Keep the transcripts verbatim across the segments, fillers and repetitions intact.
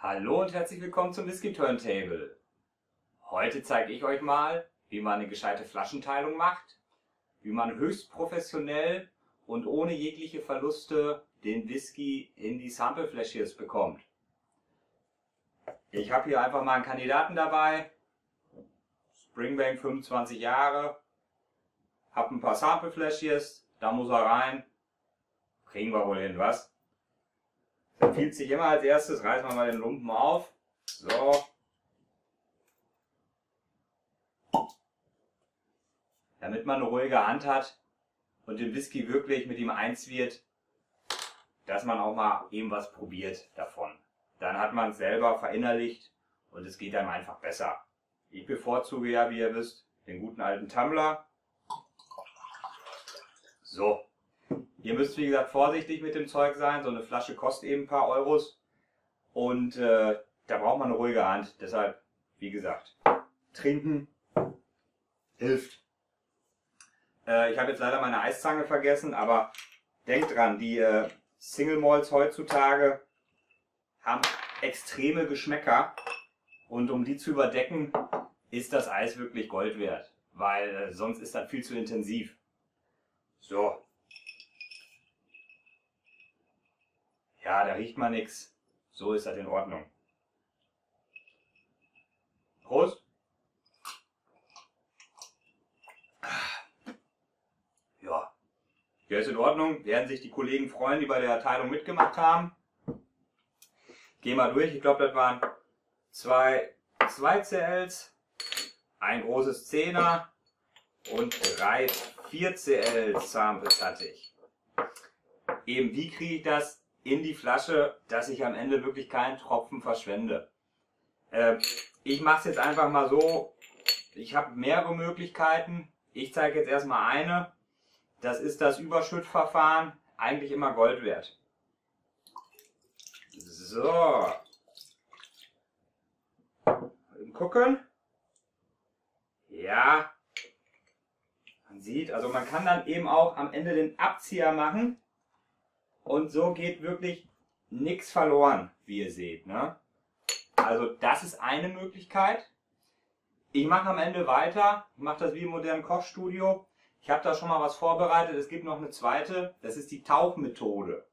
Hallo und herzlich willkommen zum Whisky Turntable. Heute zeige ich euch mal, wie man eine gescheite Flaschenteilung macht, wie man höchst professionell und ohne jegliche Verluste den Whisky in die Samplefläschchen bekommt. Ich habe hier einfach mal einen Kandidaten dabei, Springbank fünfundzwanzig Jahre, habe ein paar Samplefläschchen, da muss er rein, kriegen wir wohl hin, was? Das empfiehlt sich immer als erstes, reißen wir mal den Lumpen auf, so. Damit man eine ruhige Hand hat und den Whisky wirklich mit ihm eins wird, dass man auch mal eben was probiert davon. Dann hat man es selber verinnerlicht und es geht einem einfach besser. Ich bevorzuge ja, wie ihr wisst, den guten alten Tumbler. So. Ihr müsst, wie gesagt, vorsichtig mit dem Zeug sein. So eine Flasche kostet eben ein paar Euros. Und äh, da braucht man eine ruhige Hand. Deshalb, wie gesagt, trinken hilft. Äh, ich habe jetzt leider meine Eiszange vergessen, aber denkt dran, die äh, Single Malts heutzutage haben extreme Geschmäcker. Und um die zu überdecken, ist das Eis wirklich Gold wert. Weil äh, sonst ist das viel zu intensiv. So. Ja, da riecht man nichts. So ist das in Ordnung. Prost! Ja, hier ist in Ordnung. Werden sich die Kollegen freuen, die bei der Teilung mitgemacht haben. Geh mal durch. Ich glaube, das waren zwei, zwei C Ls, ein großes Zehner und drei vier C Ls Samples hatte ich. Eben wie kriege ich das in die Flasche, dass ich am Ende wirklich keinen Tropfen verschwende. Äh, ich mache es jetzt einfach mal so, ich habe mehrere Möglichkeiten. Ich zeige jetzt erstmal eine. Das ist das Überschüttverfahren, eigentlich immer Gold wert. So. Gucken. Ja. Man sieht, also man kann dann eben auch am Ende den Abzieher machen. Und so geht wirklich nichts verloren, wie ihr seht, ne? Also das ist eine Möglichkeit. Ich mache am Ende weiter. Ich mache das wie im modernen Kochstudio. Ich habe da schon mal was vorbereitet. Es gibt noch eine zweite. Das ist die Tauchmethode.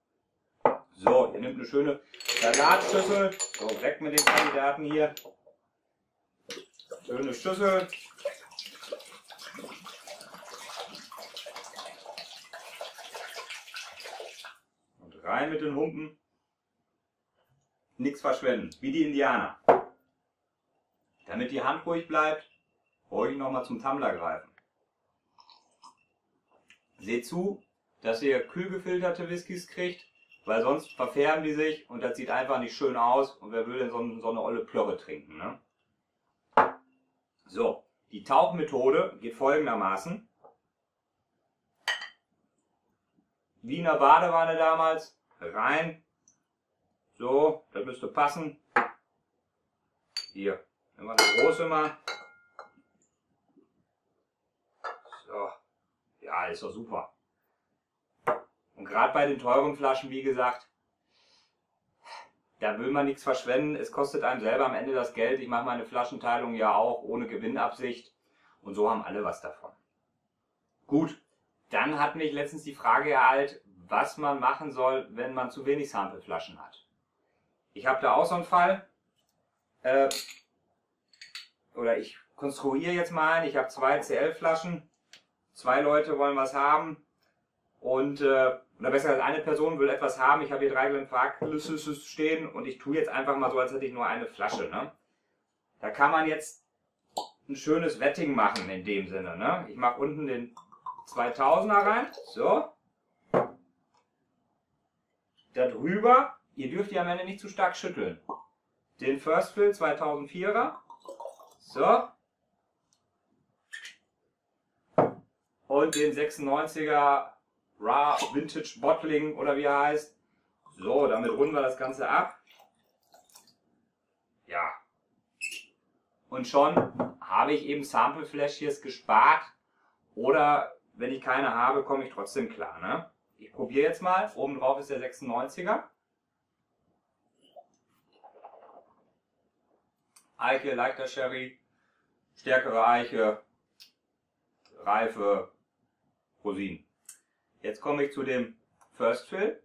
So, ihr nehmt eine schöne Salatschüssel. So, weg mit den Kandidaten hier. Schöne Schüssel. Rein mit den Humpen. Nichts verschwenden. Wie die Indianer. Damit die Hand ruhig bleibt, brauche ich nochmal zum Tumbler greifen. Seht zu, dass ihr kühl gefilterte Whiskys kriegt, weil sonst verfärben die sich und das sieht einfach nicht schön aus. Und wer will denn so, so eine olle Plörre trinken, ne? So, die Tauchmethode geht folgendermaßen. Wie in der Badewanne damals, rein, so, das müsste passen, hier, nehmen wir eine große mal, so, ja, ist doch super. Und gerade bei den teuren Flaschen, wie gesagt, da will man nichts verschwenden, es kostet einem selber am Ende das Geld, ich mache meine Flaschenteilung ja auch ohne Gewinnabsicht und so haben alle was davon. Gut. Dann hat mich letztens die Frage ereilt, was man machen soll, wenn man zu wenig Sampleflaschen hat. Ich habe da auch so einen Fall, äh, oder ich konstruiere jetzt mal einen, ich habe zwei C L-Flaschen, zwei Leute wollen was haben und, äh, oder besser als eine Person will etwas haben, ich habe hier drei Glenpharkisses stehen und ich tue jetzt einfach mal so, als hätte ich nur eine Flasche, ne? Da kann man jetzt ein schönes Wetting machen in dem Sinne, ne? Ich mache unten den zweitausender rein, so. Darüber, ihr dürft die am Ende nicht zu stark schütteln. Den First Fill zweitausendsvierer, so. Und den sechsundneunziger Raw Vintage Bottling oder wie er heißt. So, damit runden wir das Ganze ab. Ja. Und schon habe ich eben Samplefläschchen gespart oder wenn ich keine habe, komme ich trotzdem klar, ne? Ich probiere jetzt mal. Oben drauf ist der sechsundneunziger. Eiche, leichter Sherry, stärkere Eiche, reife Rosinen. Jetzt komme ich zu dem First Fill.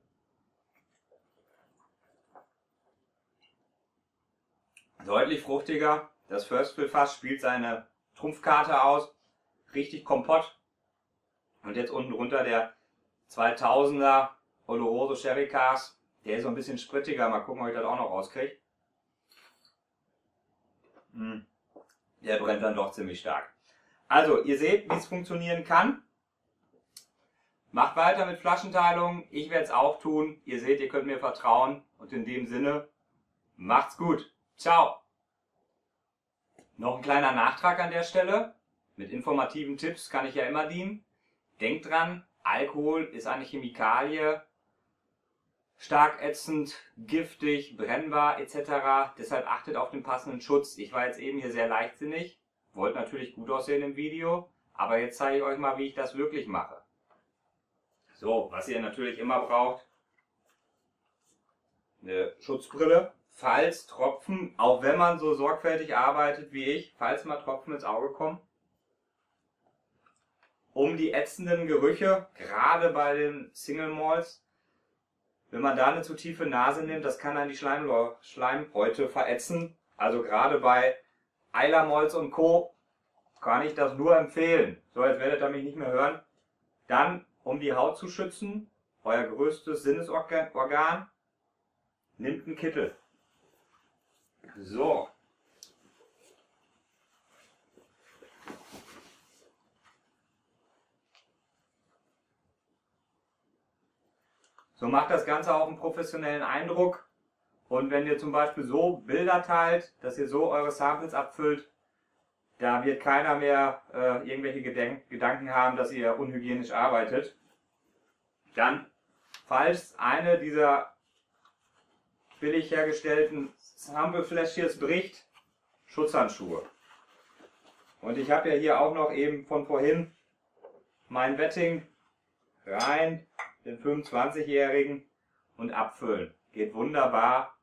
Deutlich fruchtiger. Das First Fill Fass spielt seine Trumpfkarte aus. Richtig Kompott. Und jetzt unten runter der zweitausender Oloroso Sherry Cask. Der ist so ein bisschen sprittiger. Mal gucken, ob ich das auch noch rauskriege. Der brennt dann doch ziemlich stark. Also, ihr seht, wie es funktionieren kann. Macht weiter mit Flaschenteilung. Ich werde es auch tun. Ihr seht, ihr könnt mir vertrauen. Und in dem Sinne, macht's gut. Ciao. Noch ein kleiner Nachtrag an der Stelle. Mit informativen Tipps kann ich ja immer dienen. Denkt dran, Alkohol ist eine Chemikalie, stark ätzend, giftig, brennbar et cetera. Deshalb achtet auf den passenden Schutz. Ich war jetzt eben hier sehr leichtsinnig. Wollte natürlich gut aussehen im Video, aber jetzt zeige ich euch mal, wie ich das wirklich mache. So, was ihr natürlich immer braucht, eine Schutzbrille, falls Tropfen, auch wenn man so sorgfältig arbeitet wie ich, falls mal Tropfen ins Auge kommen, um die ätzenden Gerüche, gerade bei den Single Malts, wenn man da eine zu tiefe Nase nimmt, das kann dann die Schleimhäute verätzen. Also gerade bei Eiler Malts und Co. kann ich das nur empfehlen. So, jetzt werdet ihr mich nicht mehr hören. Dann, um die Haut zu schützen, euer größtes Sinnesorgan, nimmt einen Kittel. So. So macht das Ganze auch einen professionellen Eindruck. Und wenn ihr zum Beispiel so Bilder teilt, dass ihr so eure Samples abfüllt, da wird keiner mehr äh, irgendwelche Gedenk- Gedanken haben, dass ihr unhygienisch arbeitet. Dann, falls eine dieser billig hergestellten Samplefläschchen bricht, Schutzhandschuhe. Und ich habe ja hier auch noch eben von vorhin mein Wetting rein, den fünfundzwanzigjährigen, und abfüllen. Geht wunderbar.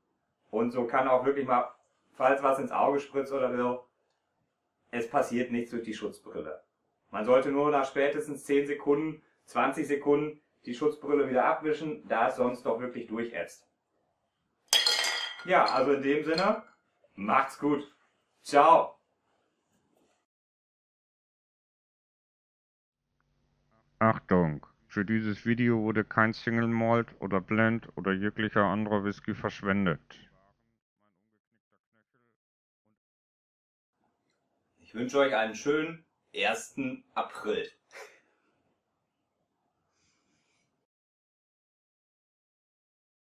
Und so kann auch wirklich mal, falls was ins Auge spritzt oder so, es passiert nichts durch die Schutzbrille. Man sollte nur nach spätestens zehn Sekunden, zwanzig Sekunden die Schutzbrille wieder abwischen, da es sonst doch wirklich durchätzt. Ja, also in dem Sinne, macht's gut. Ciao. Achtung, für dieses Video wurde kein Single Malt oder Blend oder jeglicher anderer Whisky verschwendet. Ich wünsche euch einen schönen ersten April.